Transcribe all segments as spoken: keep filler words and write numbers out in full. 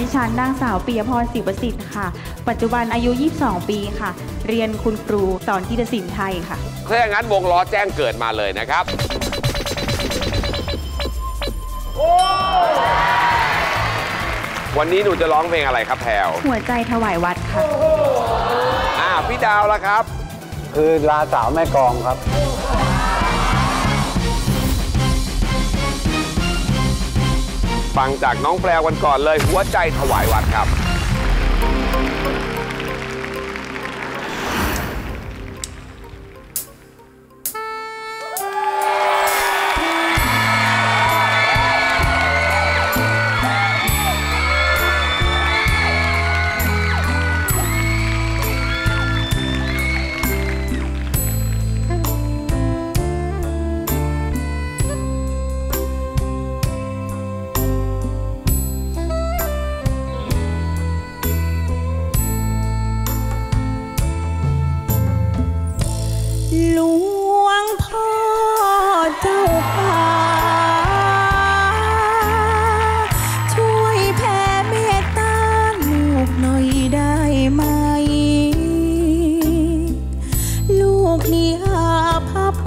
ดิฉันนางสาวปิยพรศิวประสิทธิ์ค่ะปัจจุบันอายุยี่สิบสองปีค่ะเรียนคุณครูสอนกีตาร์ศิลป์ไทยค่ะถ้าอย่างนั้นวงล้อแจ้งเกิดมาเลยนะครับวันนี้หนูจะร้องเพลงอะไรครับแพรวหัวใจถวายวัดค่ะอ่าพี่ดาวล่ะครับคือลาสาวแม่กองครับฟังจากน้องแพรวกันก่อนเลยหัวใจถวายวัดครับ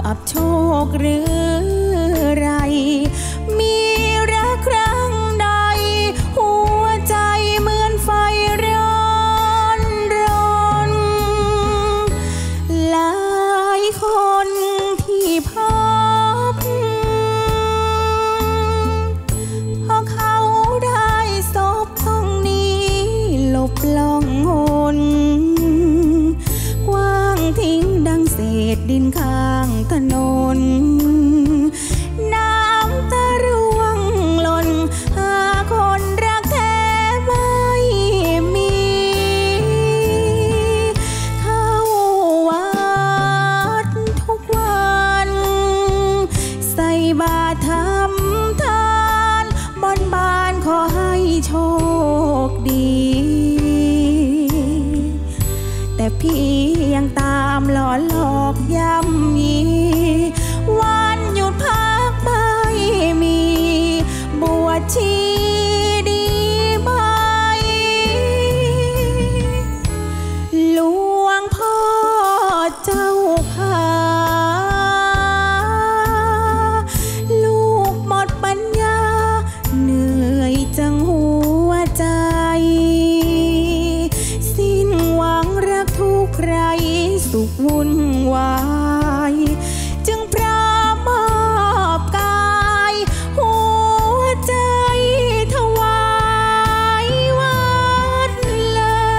อับโชคหรือไรมีรักครั้งใดหัวใจเหมือนไฟร้อนร้อนหลายคนที่พบพอเขาได้ศพต้องนี้หลบลองหนกว้างทิ้งดังเศษดินข้างถนนน้ำตาร่วงหล่นหาคนรักแท้ไม่มีเข้าวัดทุกวันใส่บาตรทำทานบนบานขอให้โชคดีแต่พี่ยังตามหลอนหลอกย้ำยีวันหยุดพักไม่มีบวชชีดีไหมหลวงพ่อเจ้าพาลูกหมดปัญญาเหนื่อยจังหัวใจสิ้นหวังรักทุกไรสุขวุ่นวายจึงพร้อมมอบกายหัวใจถวายวัดเลยเป็นย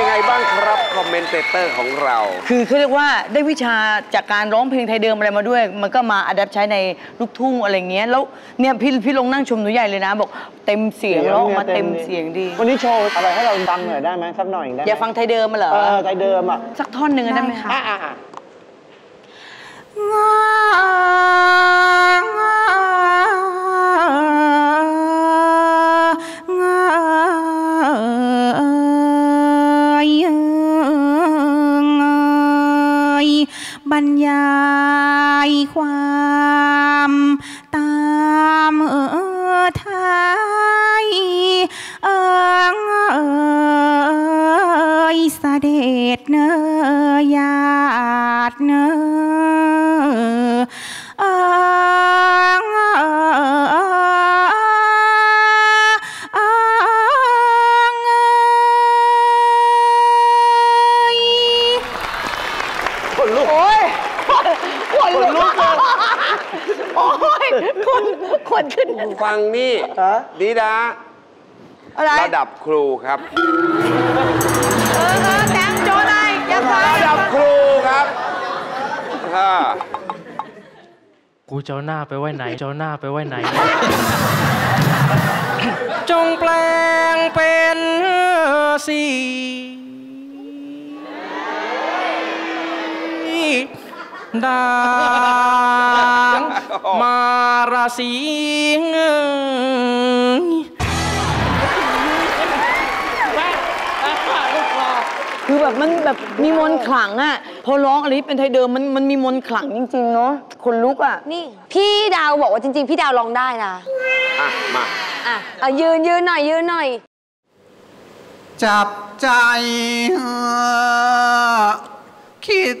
ังไงบ้างครับคอมเมนเตเตอร์ของเราคือเขาเรียกว่าได้วิชาจากการร้องเพลงไทยเดิมอะไรมาด้วยมันก็มาอัดแอปใช้ในลูกทุ่งอะไรเงี้ยแล้วเนี่ยพี่พี่ลงนั่งชมหนูใหญ่เลยนะบอกเต็มเสียงร้องมาเต็มเสียงดีวันนี้โชว์อะไรให้เราฟังหน่อยได้ไหมสักหน่อยได้อย่าฟังไทยเดิมมาเหรอเออไทยเดิมอ่ะสักท่อนหนึ่งได้ไหมคะบรรยายความตามเออไทยเอ่ยเสด็จเนยญาติเนยเอ่ยคนคนขึ้นฟังนี่ดีดาอะไรระดับครูครับเออเออแตงโจนายอย่าฟังระดับครูครับฮ่ากูเจ้าหน้าไปไว้ไหนเจ้าหน้าไปไว้ไหนจงแปลงเป็นสีดางมาราศีเงย คือแบบมันแบบมีมนต์ขลังอ่ะพอร้องอะไรเป็นไทยเดิมมันมันมีมนต์ขลังจริงๆเนาะคนลุกอ่ะนี่พี่ดาวบอกว่าจริงๆพี่ดาวร้องได้นะอ่ะมาอ่ะเอายืนยืนหน่อยยืนหน่อยจับใจคิด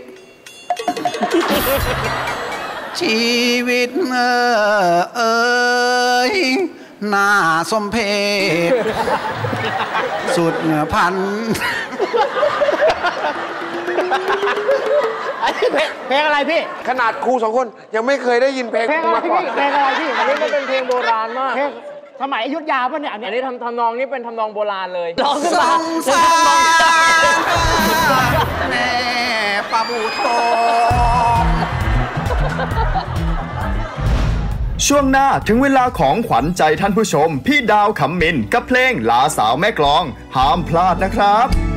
ชีวิตเอ้ยหน้าสมเพชสุดพันเพลงอะไรพี่ขนาดครูสองคนยังไม่เคยได้ยินเพลงเพลงอะไรพี่เพลงอะไรพี่อันนี้มันเป็นเพลงโบราณมากสมัยอยุธยาป่ะเนี่ยอันนี้ทำทำนองนี้เป็นทำนองโบราณเลยร้องขึ้นมาแม่ปะบูทองช่วงหน้าถึงเวลาของขวัญใจท่านผู้ชมพี่ดาวขำมินกับเพลงลาสาวแม่กลองห้ามพลาดนะครับ